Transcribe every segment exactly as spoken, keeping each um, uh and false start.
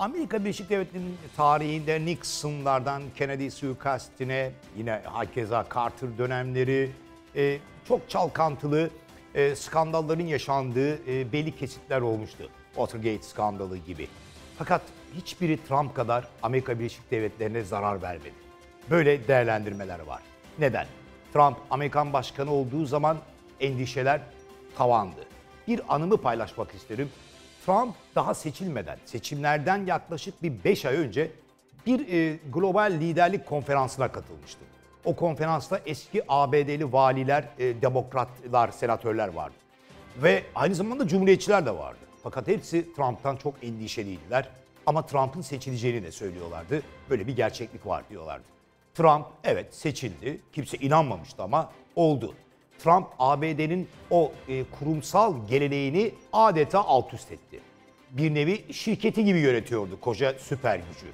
Amerika Birleşik Devletleri'nin tarihinde Nixon'lardan Kennedy suikastine, yine hakeza Carter dönemleri, e, çok çalkantılı e, skandalların yaşandığı e, belli kesitler olmuştu. Watergate skandalı gibi. Fakat hiçbiri Trump kadar Amerika Birleşik Devletleri'ne zarar vermedi. Böyle değerlendirmeler var. Neden? Trump Amerikan başkanı olduğu zaman endişeler tavandı. Bir anımı paylaşmak isterim. Trump daha seçilmeden, seçimlerden yaklaşık bir beş ay önce bir e, global liderlik konferansına katılmıştı. O konferansta eski A B D'li valiler, e, demokratlar, senatörler vardı. Ve aynı zamanda cumhuriyetçiler de vardı. Fakat hepsi Trump'tan çok endişeliydiler. Ama Trump'ın seçileceğini de söylüyorlardı. Böyle bir gerçeklik var diyorlardı. Trump evet seçildi. Kimse inanmamıştı ama oldu. Trump A B D'nin o e, kurumsal geleneğini adeta alt üst etti. Bir nevi şirketi gibi yönetiyordu koca süper gücü.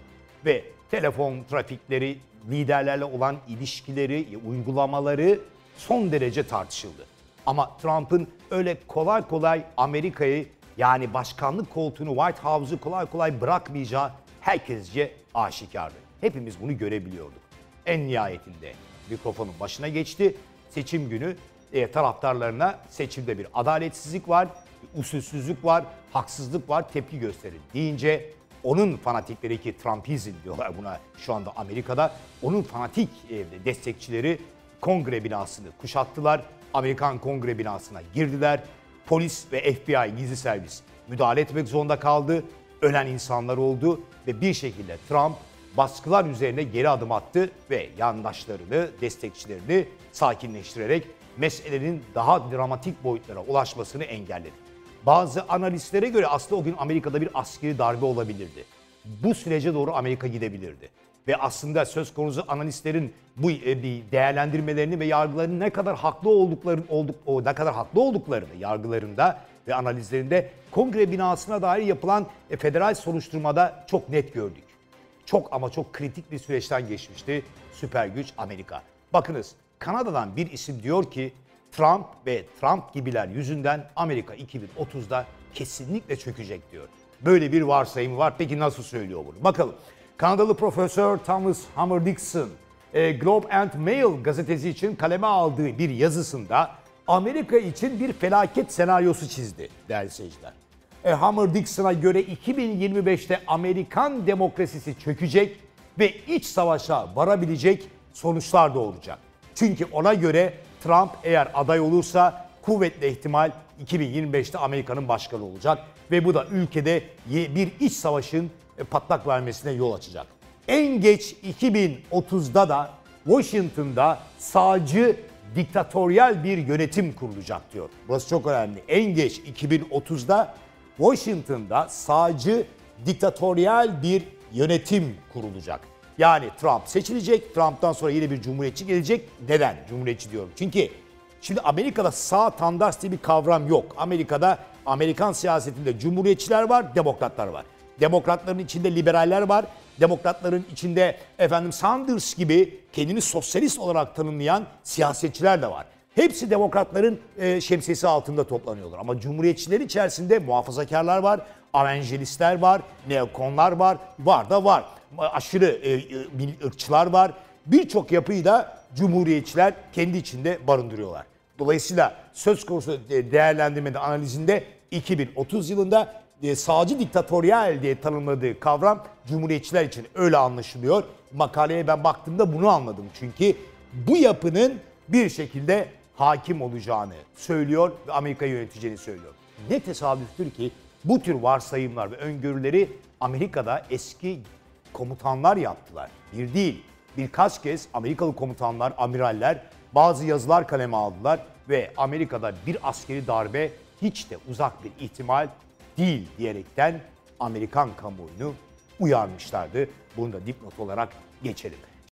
Ve telefon trafikleri, liderlerle olan ilişkileri, uygulamaları son derece tartışıldı. Ama Trump'ın öyle kolay kolay Amerika'yı, yani başkanlık koltuğunu, White House'u kolay kolay bırakmayacağı herkesce aşikardı. Hepimiz bunu görebiliyorduk. En nihayetinde mikrofonun başına geçti. Seçim günü e, taraftarlarına seçimde bir adaletsizlik var, bir usulsüzlük var, haksızlık var, tepki gösterin deyince onun fanatikleri, ki Trumpizm diyorlar buna şu anda Amerika'da, onun fanatik e, destekçileri kongre binasını kuşattılar, Amerikan kongre binasına girdiler. Polis ve F B I gizli servis müdahale etmek zorunda kaldı. Ölen insanlar oldu ve bir şekilde Trump baskılar üzerine geri adım attı ve yandaşlarını, destekçilerini sakinleştirerek meselenin daha dramatik boyutlara ulaşmasını engelledi. Bazı analistlere göre aslında o gün Amerika'da bir askeri darbe olabilirdi. Bu sürece doğru Amerika gidebilirdi. Ve aslında söz konusu analistlerin bu değerlendirmelerini ve yargılarını ne kadar haklı olduklarını, olduk, o ne kadar haklı olduklarını yargılarında ve analizlerinde kongre binasına dair yapılan federal soruşturmada çok net gördük. Çok ama çok kritik bir süreçten geçmişti süper güç Amerika. Bakınız, Kanada'dan bir isim diyor ki Trump ve Trump gibiler yüzünden Amerika iki bin otuzda kesinlikle çökecek diyor. Böyle bir varsayım var. Peki nasıl söylüyor bunu? Bakalım. Kanadalı Profesör Thomas Homer-Dixon, Globe and Mail gazetesi için kaleme aldığı bir yazısında Amerika için bir felaket senaryosu çizdi değerli seyirciler. E, Homer-Dixon'a göre iki bin yirmi beşte Amerikan demokrasisi çökecek ve iç savaşa varabilecek sonuçlar da olacak. Çünkü ona göre Trump eğer aday olursa kuvvetli ihtimal iki bin yirmi beşte Amerika'nın başkanı olacak ve bu da ülkede bir iç savaşın patlak vermesine yol açacak. En geç iki bin otuzda da Washington'da sağcı diktatöryal bir yönetim kurulacak diyor. Burası çok önemli. En geç iki bin otuzda Washington'da sağcı diktatöryal bir yönetim kurulacak. Yani Trump seçilecek, Trump'tan sonra yine bir cumhuriyetçi gelecek. Neden cumhuriyetçi diyorum? Çünkü şimdi Amerika'da sağ tandaş diye bir kavram yok. Amerika'da, Amerikan siyasetinde cumhuriyetçiler var, demokratlar var. Demokratların içinde liberaller var. Demokratların içinde efendim Sanders gibi kendini sosyalist olarak tanımlayan siyasetçiler de var. Hepsi demokratların e, şemsiyesi altında toplanıyorlar. Ama cumhuriyetçiler içerisinde muhafazakarlar var, evangelistler var, neokonlar var, var da var. Aşırı e, e, ırkçılar var. Birçok yapıyı da cumhuriyetçiler kendi içinde barındırıyorlar. Dolayısıyla söz konusu değerlendirmede, analizinde iki bin otuz yılında sağcı diktatöryal diye tanımladığı kavram cumhuriyetçiler için öyle anlaşılıyor. Makaleye ben baktığımda bunu anladım. Çünkü bu yapının bir şekilde hakim olacağını söylüyor ve Amerika yöneteceğini söylüyor. Ne tesadüftür ki bu tür varsayımlar ve öngörüleri Amerika'da eski komutanlar yaptılar. Bir değil, birkaç kez Amerikalı komutanlar, amiraller bazı yazılar kaleme aldılar ve Amerika'da bir askeri darbe hiç de uzak bir ihtimal değil diyerekten Amerikan kamuoyunu uyarmışlardı. Bunu da dipnot olarak geçelim.